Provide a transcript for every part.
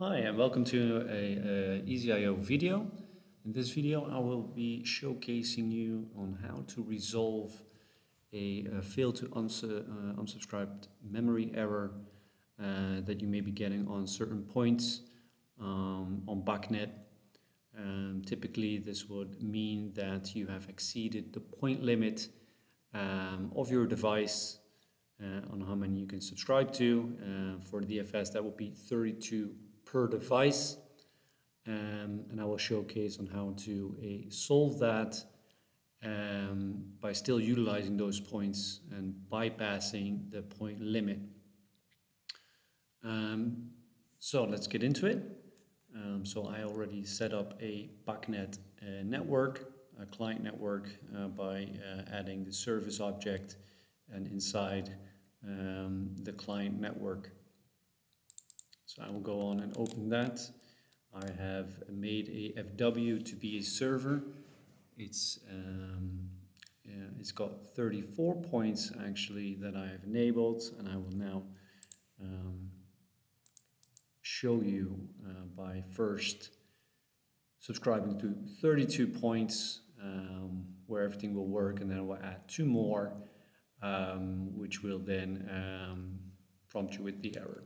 Hi and welcome to a EasyIO video. In this video I will be showcasing you on how to resolve a fail to unsubscribed memory error that you may be getting on certain points on BACnet. Typically this would mean that you have exceeded the point limit of your device on how many you can subscribe to. For DFS that would be 32 per device, and I will showcase on how to solve that by still utilizing those points and bypassing the point limit. So let's get into it. So I already set up a BACnet network, a client network, by adding the service object and inside the client network. So I will go on and open that. I have made a FW to be a server. It's got 34 points actually that I have enabled, and I will now show you by first subscribing to 32 points where everything will work, and then I will add 2 more, which will then prompt you with the error.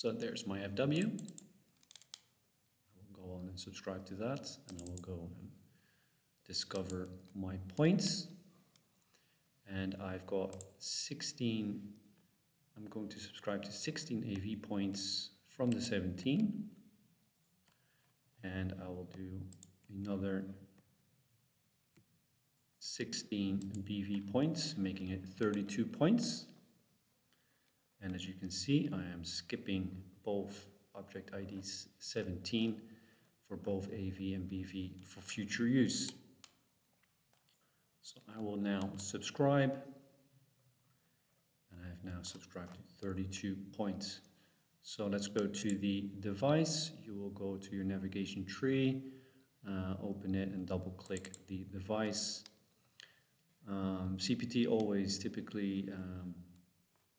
So there's my FW. I will go on and subscribe to that, and I will go and discover my points. And I've got 16, I'm going to subscribe to 16 AV points from the 17. And I will do another 16 BV points, making it 32 points. And as you can see, I am skipping both Object IDs 17 for both AV and BV for future use. So I will now subscribe, and I have now subscribed to 32 points. So let's go to the device. You will go to your navigation tree, open it and double click the device. CPT always typically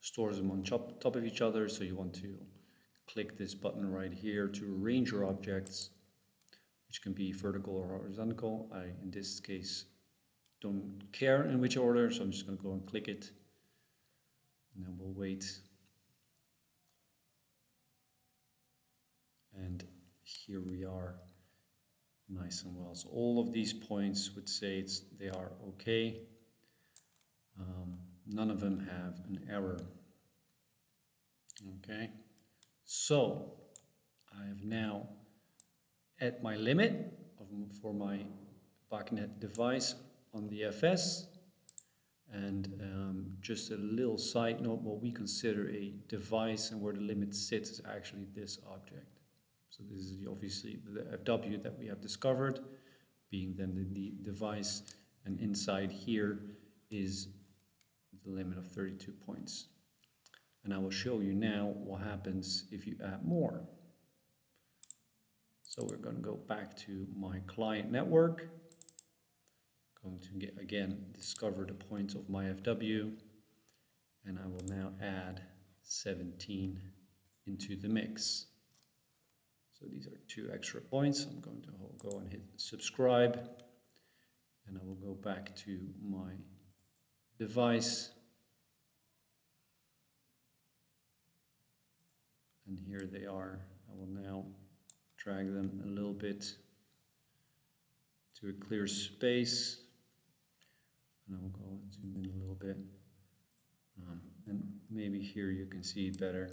stores them on top of each other, so you want to click this button right here to arrange your objects, which can be vertical or horizontal. I, in this case, don't care in which order, so I'm just going to go and click it, and then we'll wait. And here we are, nice and well. So all of these points would say they are okay. None of them have an error. Okay, so I have now at my limit for my BACnet device on the FS. And just a little side note, what we consider a device and where the limit sits is actually this object. So this is obviously the FW that we have discovered, being then the device, and inside here is the limit of 32 points. And I will show you now what happens if you add more. So we're going to go back to my client network. I'm going to again discover the points of my FW, and I will now add 17 into the mix. So these are 2 extra points. I'm going to go and hit subscribe, and I will go back to my device, and here they are. I will now drag them a little bit to a clear space, and I will go and zoom in a little bit, and maybe here you can see better.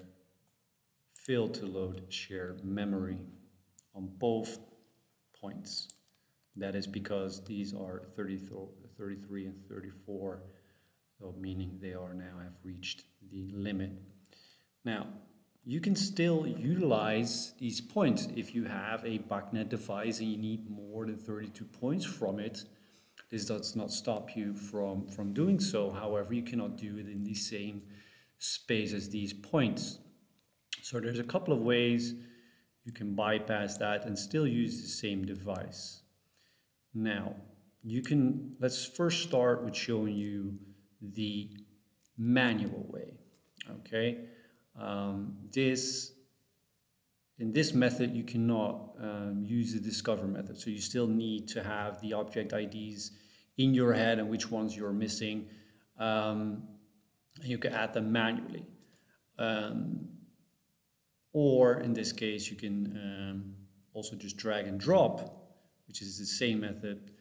Fail to load share memory on both points. That is because these are 33 and 34. So meaning they are now have reached the limit. Now, you can still utilize these points if you have a BACnet device and you need more than 32 points from it. This does not stop you from doing so. However, you cannot do it in the same space as these points. So there's a couple of ways you can bypass that and still use the same device. Now, you can, let's first start with showing you the manual way. Okay, this In this method, you cannot use the discover method. So you still need to have the object IDs in your head and which ones you're missing. You can add them manually. Or in this case, you can also just drag and drop, which is the same method,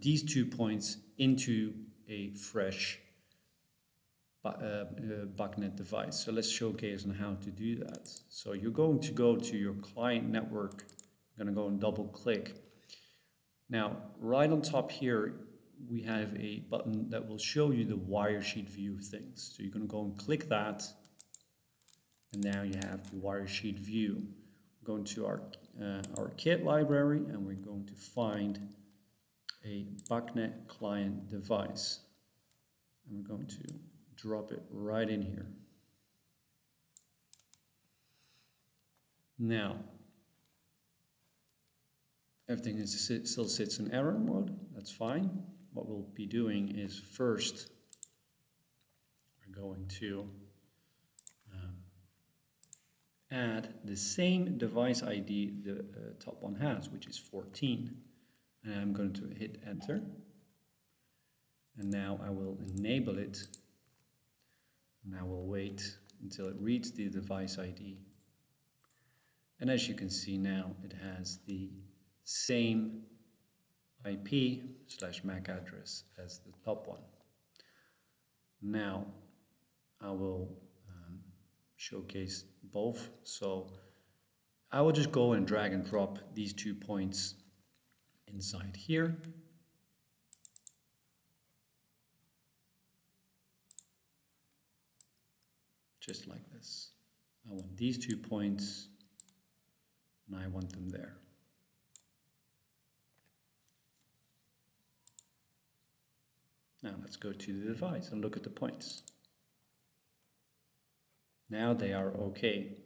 these 2 points into a fresh BACnet device. So let's showcase on how to do that. So you're going to go to your client network. You're going to go and double click. Now, right on top here, we have a button that will show you the wiresheet view of things. So you're going to go and click that. And now you have the wiresheet view. We're going to our kit library, and we're going to find a BACnet client device. And we're going to drop it right in here. Now, everything still sits in error mode. That's fine. What we'll be doing is first, we're going to add the same device ID the top one has, which is 14. And I'm going to hit enter. And now I will enable it. Now we'll wait until it reads the device ID. And as you can see now, it has the same IP/MAC address as the top one. Now I will showcase both. So I will just go and drag and drop these 2 points inside here. Just like this. I want these 2 points and I want them there. Now let's go to the device and look at the points. Now they are okay.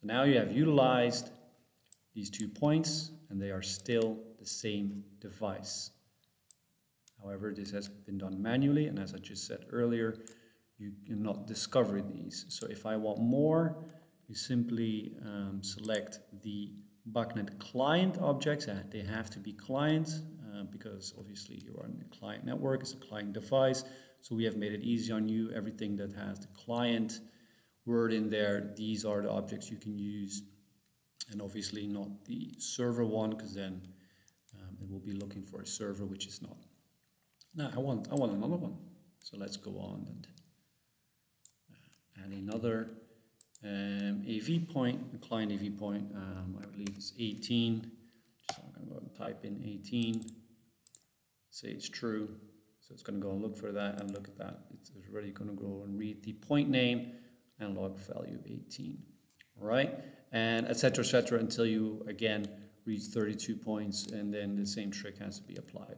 So now you have utilized these 2 points and they are still the same device. However, this has been done manually, and as I just said earlier, you cannot discover these. So if I want more, you simply select the BACnet client objects. They have to be clients because obviously you are on the client network. It's a client device. So we have made it easy on you. Everything that has the client word in there, these are the objects you can use. And obviously not the server one, because then it will be looking for a server, which is not. Now I want another one. So let's go on and add another AV point, a client AV point. I believe it's 18. So I'm going to go and type in 18. Say it's true. So it's going to go and look for that and look at that. It's already going to go and read the point name and log value 18. All right, and etc., etc., until you again reach 32 points, and then the same trick has to be applied.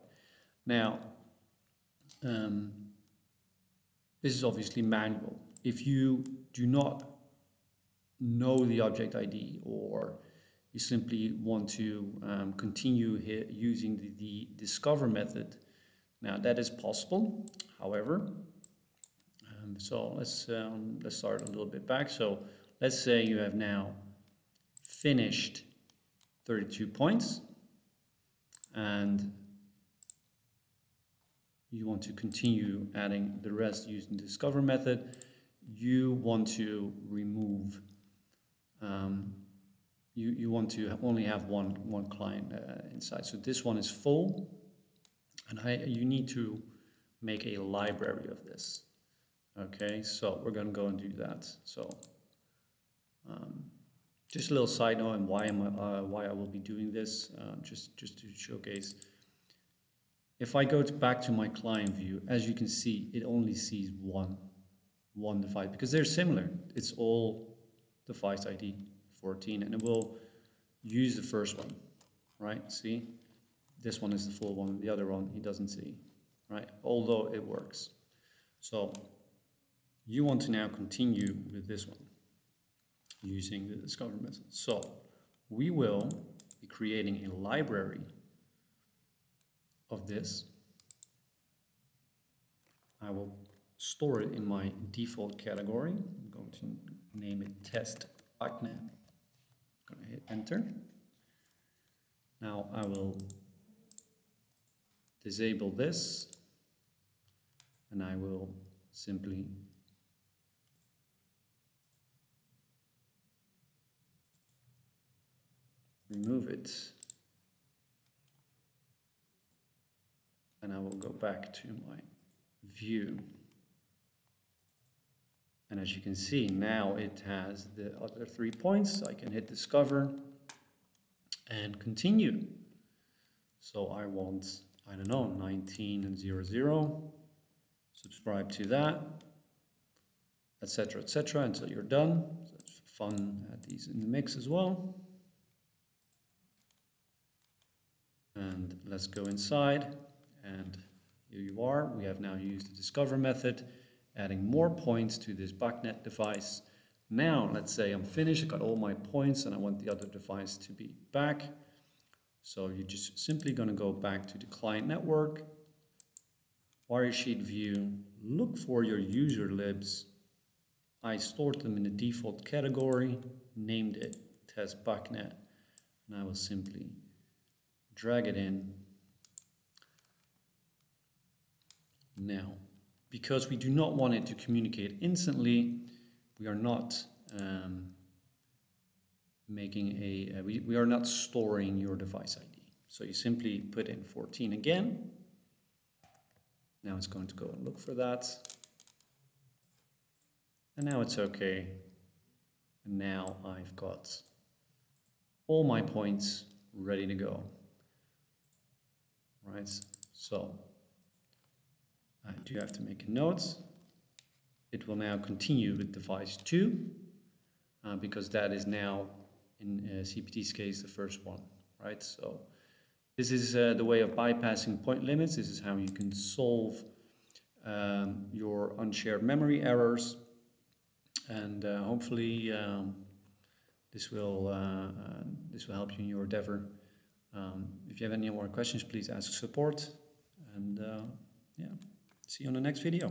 Now, this is obviously manual. If you do not know the object ID, or you simply want to continue here using the discover method, now that is possible. However, so let's start a little bit back. So let's say you have now finished 32 points, and you want to continue adding the rest using the discover method. You want to remove, you want to only have one client inside. So this one is full, and you need to make a library of this. Okay, so we're going to go and do that. So just a little side note on why I will be doing this, just to showcase. If I go back to my client view, as you can see, it only sees one device because they're similar. It's all device ID 14, and it will use the first one, right? See, this one is the full one, the other one he doesn't see, right? Although it works. So you want to now continue with this one using the discover method. So we will be creating a library of this. I will store it in my default category. I'm going to name it test BACnet. enter. Now I will disable this and I will simply remove it, and I will go back to my view. And as you can see, now it has the other 3 points. I can hit discover and continue. So I want, I don't know, 19 and 00, subscribe to that, etc., etc., until you're done. So it's fun, add these in the mix as well. And let's go inside, and here you are. We have now used the discover method, adding more points to this BACnet device. Now, let's say I'm finished, I got all my points, and I want the other device to be back. So you're just simply going to go back to the client network, Wiresheet view, look for your user libs. I stored them in the default category, named it test BACnet, and I will simply drag it in. Now, because we do not want it to communicate instantly, we are not we are not storing your device ID. So you simply put in 14 again. Now it's going to go and look for that. And now it's okay. And now I've got all my points ready to go. Right, so I do have to make a note. It will now continue with device 2 because that is now, in CPT's case, the first one, right? So this is the way of bypassing point limits. This is how you can solve your unshared memory errors. And hopefully this will help you in your endeavor. If you have any more questions, please ask support. And yeah, see you on the next video.